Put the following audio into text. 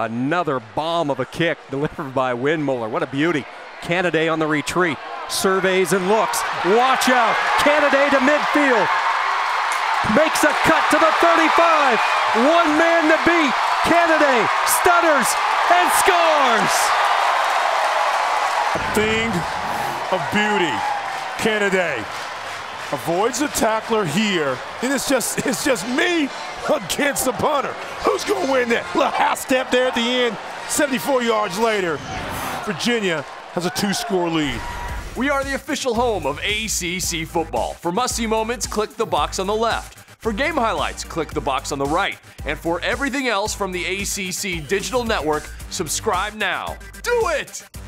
Another bomb of a kick delivered by Windmuller. What a beauty. Canady on the retreat. Surveys and looks. Watch out. Canady to midfield. Makes a cut to the 35. One man to beat. Canady stutters and scores. A thing of beauty. Canady avoids the tackler here. And it's just me against the punter. Who's going to win that? Little half step there at the end. 74 yards later, Virginia has a two-score lead. We are the official home of ACC football. For must-see moments, click the box on the left. For game highlights, click the box on the right. And for everything else from the ACC Digital Network, subscribe now. Do it!